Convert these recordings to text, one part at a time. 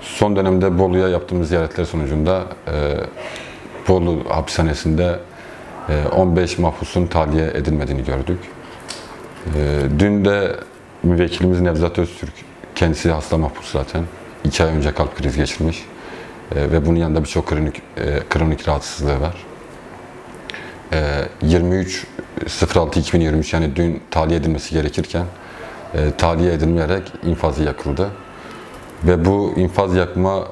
Son dönemde Bolu'ya yaptığımız ziyaretler sonucunda Bolu hapishanesinde 15 mahpusun tahliye edilmediğini gördük. Dün de müvekkilimiz Nevzat Öztürk, kendisi hasta mahpus zaten, 2 ay önce kalp krizi geçirmiş ve bunun yanında birçok kronik rahatsızlığı var. 23.06.2023 yani dün tahliye edilmesi gerekirken tahliye edilmeyerek infazı yakıldı. Ve bu infaz yakma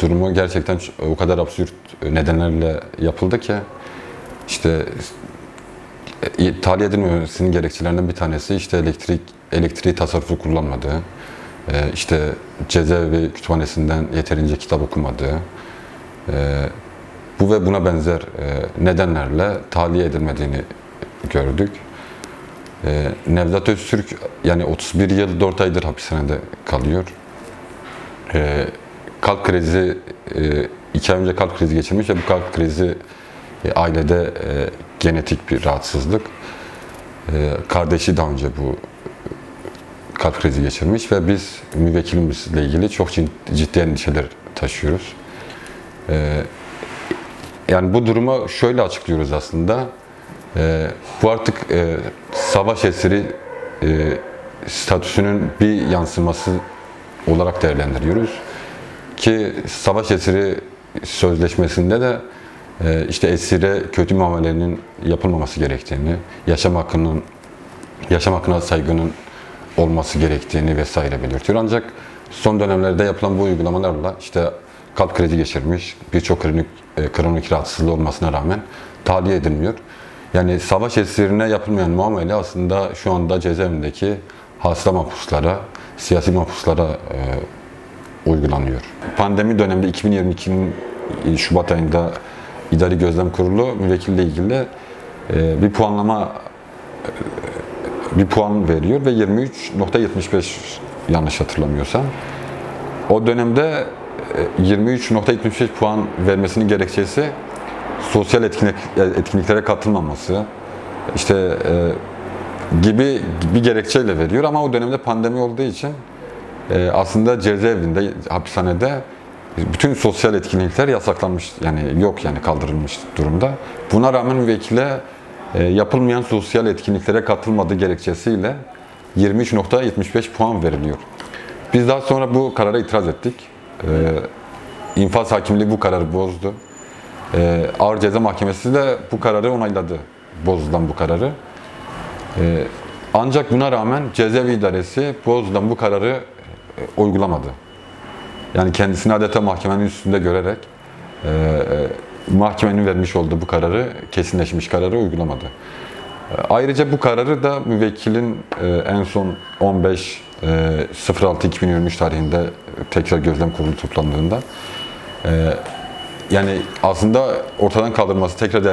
durumu gerçekten o kadar absürt nedenlerle yapıldı ki işte tahliye edilmemesinin gerekçelerinden bir tanesi işte elektriği tasarruflu kullanmadığı, işte cezaevi kütüphanesinden yeterince kitap okumadığı, bu ve buna benzer nedenlerle tahliye edilmediğini gördük. Nevzat Öztürk yani 31 yıl 4 aydır hapishanede kalıyor. Kalp krizi, 2 ay önce kalp krizi geçirmiş ve bu kalp krizi ailede genetik bir rahatsızlık. Kardeşi daha önce bu kalp krizi geçirmiş ve biz müvekkilimizle ilgili çok ciddi endişeler taşıyoruz. Yani bu duruma şöyle açıklıyoruz aslında, bu artık savaş esiri statüsünün bir yansıması olarak değerlendiriyoruz. Ki savaş esiri sözleşmesinde de işte esire kötü muamelenin yapılmaması gerektiğini, yaşam hakkına saygının olması gerektiğini vesaire belirtiyor. Ancak son dönemlerde yapılan bu uygulamalarla işte kalp krizi geçirmiş, birçok kronik rahatsızlığı olmasına rağmen tahliye edilmiyor. Yani savaş esirine yapılmayan muamele aslında şu anda cezaevindeki hasta mahpuslara, siyasi mahpuslara uygulanıyor. Pandemi döneminde 2022'nin Şubat ayında İdari Gözlem Kurulu müvekkille ilgili bir puan veriyor ve 23.75 yanlış hatırlamıyorsam. O dönemde 23.75 puan vermesinin gerekçesi sosyal etkinliklere katılmaması işte gibi bir gerekçeyle veriyor ama o dönemde pandemi olduğu için aslında cezaevinde, hapishanede bütün sosyal etkinlikler yasaklanmış, yani yok, yani kaldırılmış durumda. Buna rağmen müvekkile yapılmayan sosyal etkinliklere katılmadığı gerekçesiyle 23.75 puan veriliyor. Biz daha sonra bu karara itiraz ettik. İnfaz hakimliği bu kararı bozdu. Ağır Ceza Mahkemesi de bu kararı onayladı, bozulan bu kararı. Ancak buna rağmen cezaevi idaresi bozulan bu kararı uygulamadı. Yani kendisini adeta mahkemenin üstünde görerek mahkemenin vermiş olduğu bu kararı, kesinleşmiş kararı uygulamadı. Ayrıca bu kararı da müvekkilin en son 15.06.2023 tarihinde tekrar Gözlem Kurulu toplandığında yani aslında ortadan kaldırması, tekrar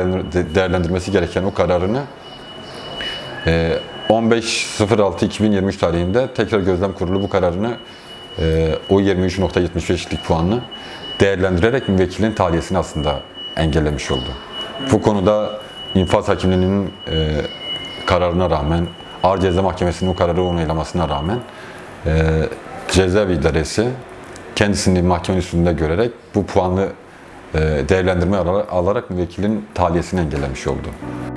değerlendirmesi gereken o kararını 15.06.2023 tarihinde tekrar Gözlem Kurulu bu kararını o 23.75'lik puanını değerlendirerek müvekkilin tahliyesini aslında engellemiş oldu. Bu konuda infaz hakimliğinin kararına rağmen, Ağır Ceza Mahkemesi'nin o kararı onaylamasına rağmen cezaevi idaresi kendisini mahkemenin üstünde görerek bu puanlı değerlendirme alarak müvekkilin tahliyesini engellemiş oldu.